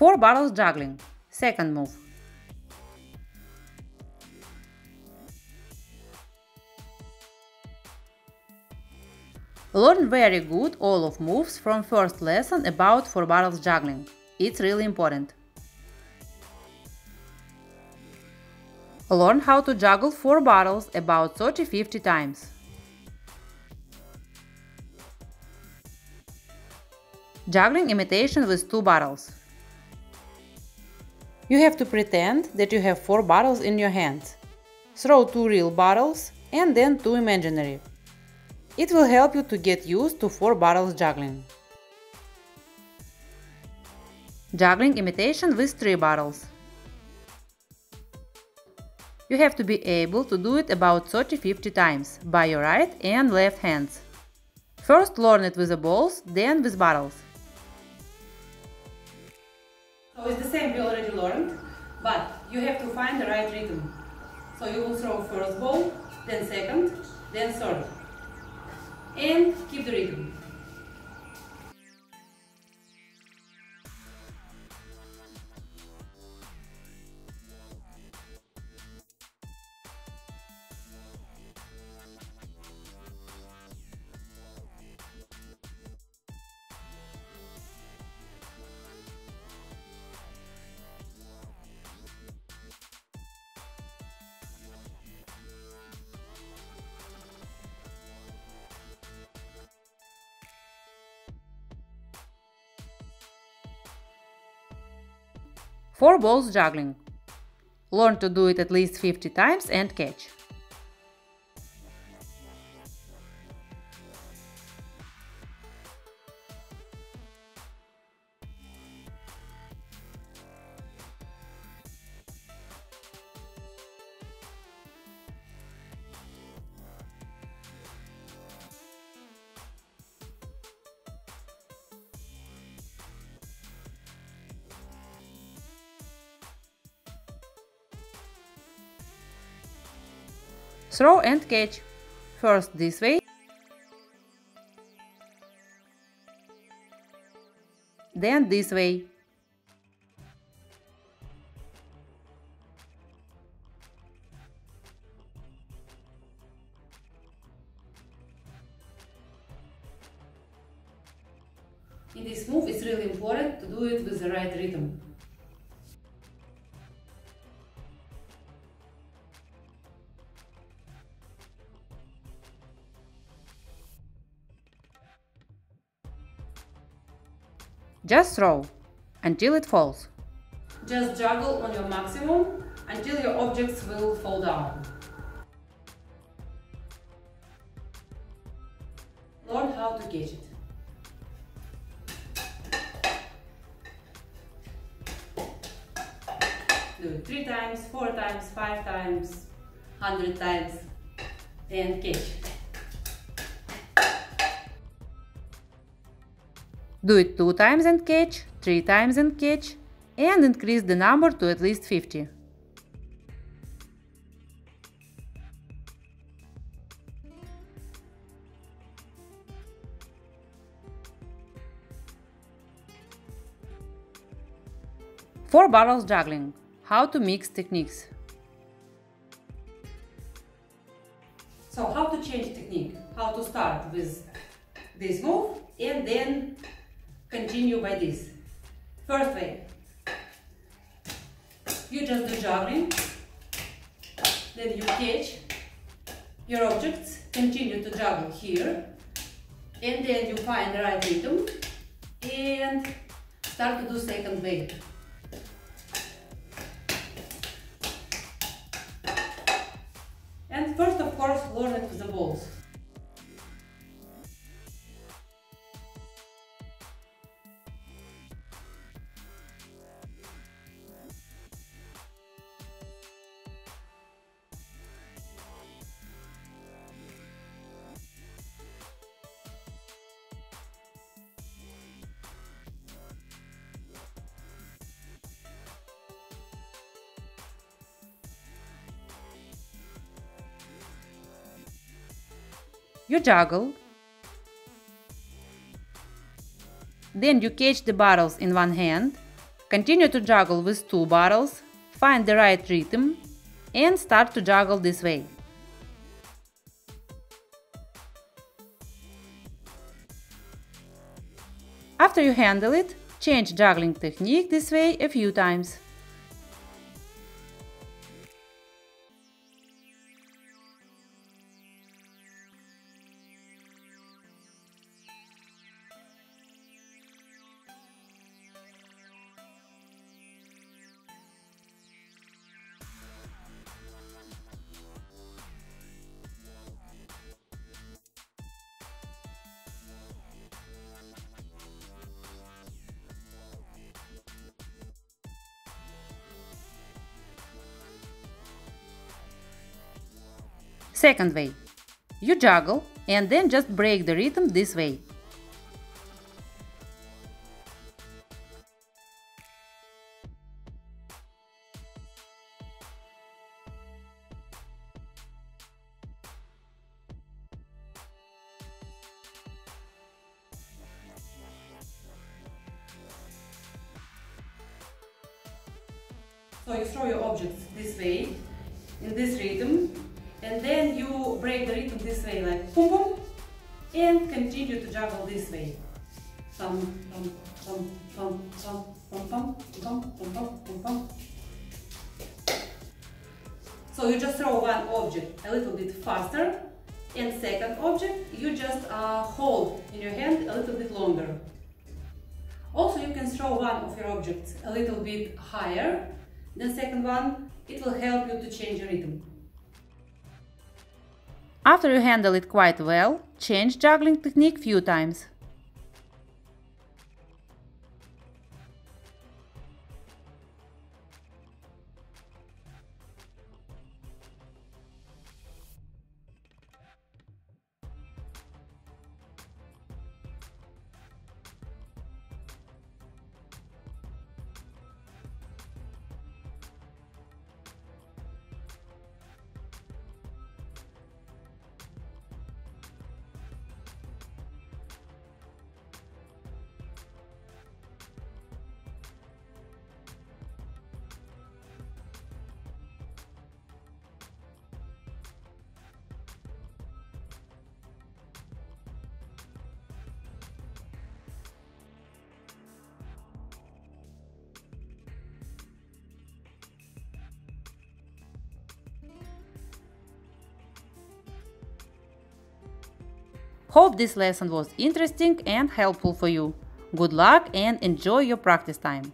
4 bottles juggling. Second move. Learn very good all of moves from first lesson about 4 bottles juggling. It's really important. Learn how to juggle 4 bottles about 30-50 times. Juggling imitation with 2 bottles. You have to pretend that you have 4 bottles in your hands. Throw 2 real bottles and then 2 imaginary. It will help you to get used to 4 bottles juggling. Juggling imitation with 3 bottles. You have to be able to do it about 30-50 times by your right and left hands. First learn it with the balls, then with bottles. So it's the same we already learned, but you have to find the right rhythm. So you will throw first ball, then second, then third. And keep the rhythm. Four balls juggling. Learn to do it at least 50 times and catch. Throw and catch. First this way, then this way. In this move, it's really important to do it with the right rhythm. Just throw until it falls. Just juggle on your maximum until your objects will fall down. Learn how to catch it. Do it 3 times, 4 times, 5 times, 100 times and catch. Do it 2 times and catch, 3 times and catch, and increase the number to at least 50. Four bottles juggling. How to mix techniques. So how to change technique? How to start with this move and then continue by this. First way, you just do juggling, then you catch your objects, continue to juggle here, and then you find the right rhythm and start to do second way. And first, of course, learn it with the balls. You juggle, then you catch the bottles in one hand, Continue to juggle with two barrels, find the right rhythm, and start to juggle this way. After you handle it, change juggling technique this way a few times. Second way. You juggle and then just break the rhythm this way. So you throw your objects this way, in this rhythm, and then you break the rhythm this way, like boom boom, and continue to juggle this way. So you just throw one object a little bit faster, and second object you just hold in your hand a little bit longer. Also, you can throw one of your objects a little bit higher than second one. It will help you to change your rhythm. After you handle it quite well, change juggling technique few times. Hope this lesson was interesting and helpful for you. Good luck and enjoy your practice time.